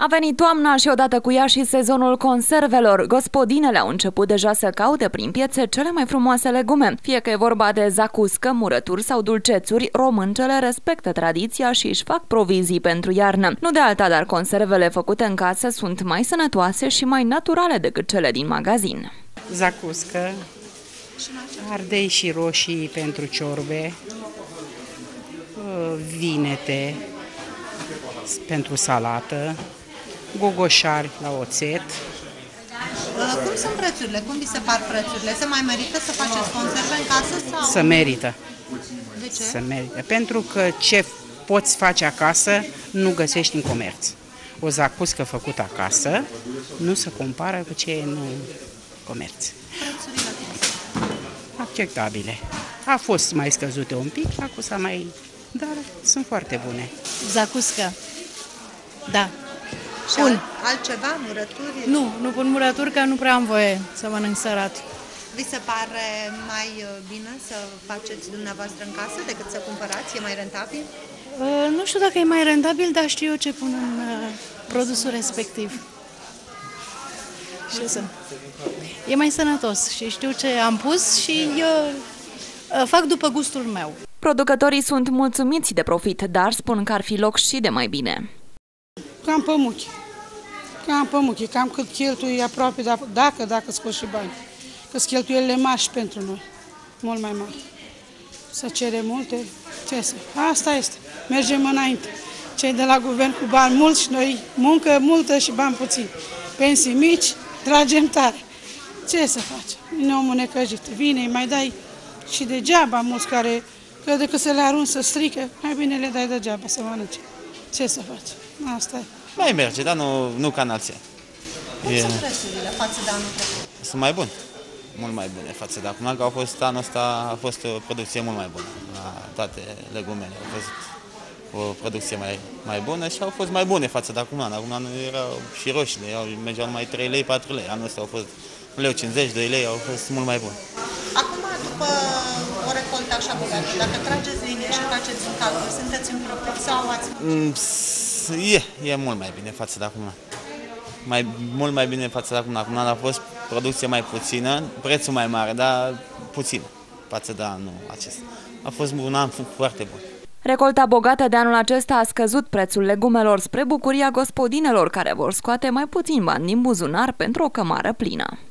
A venit toamna și odată cu ea și sezonul conservelor. Gospodinele au început deja să caute prin piețe cele mai frumoase legume. Fie că e vorba de zacuscă, murături sau dulcețuri, româncele respectă tradiția și își fac provizii pentru iarnă. Nu de alta, dar conservele făcute în casă sunt mai sănătoase și mai naturale decât cele din magazin. Zacuscă, ardei și roșii pentru ciorbe, vinete pentru salată, gogoșari la oțet. Cum sunt prețurile? Cum vi se par prețurile? Se mai merită să faceți conserve în casă? Sau? Se merită. De ce? Se merită. Pentru că ce poți face acasă nu găsești în comerț. O zacuscă făcută acasă nu se compară cu ce e în comerț. Prețurile acceptabile. A fost mai scăzute un pic, acum s-a mai... Dar sunt foarte bune. Zacuscă, da. Și pun altceva, murături? Nu, nu pun murături, că nu prea am voie să mănânc sărat. Vi se pare mai bine să faceți dumneavoastră în casă decât să cumpărați? E mai rentabil? Nu știu dacă e mai rentabil, dar știu eu ce pun în produsul respectiv. Știu să... E mai sănătos și știu ce am pus și eu fac după gustul meu. Producătorii sunt mulțumiți de profit, dar spun că ar fi loc și de mai bine. Cam pămuchi, cam cât cheltuie aproape, dacă scoți și bani. Că-s cheltuielile mari pentru noi, mult mai mari. Să cere multe, asta este, mergem înainte. Cei de la guvern cu bani mulți și noi, muncă multă și bani puțini. Pensii mici, tragem tare. Ce să facem? Vine omul necăjit, vine, îi mai dai și degeaba mulți care... Că decât să le arunci să strică, mai bine le dai degeaba să mănânce. Ce să faci? Asta e. Mai merge, dar nu ca în alții. Cum sunt prețurile față de anul trecut? Sunt mai bune. Mult mai bune față de acum. Că au fost anul ăsta, a fost o producție mult mai bună. La toate legumele au fost o producție mai bună și au fost mai bune față de acum. Acum anul erau și roșiile, mergeau numai 3 lei, 4 lei. Anul ăsta au fost 1,50 lei, 2 lei, au fost mult mai bune. Acum, după... Așa, dacă trageți linie și faceți un calcul, sunteți în profit sau ați... E mult mai bine față de acum. Mult mai bine față de acum. Acum a fost producție mai puțină, prețul mai mare, dar puțin față de anul acesta. A fost un an foarte bun. Recolta bogată de anul acesta a scăzut prețul legumelor spre bucuria gospodinelor care vor scoate mai puțin bani din buzunar pentru o cămară plină.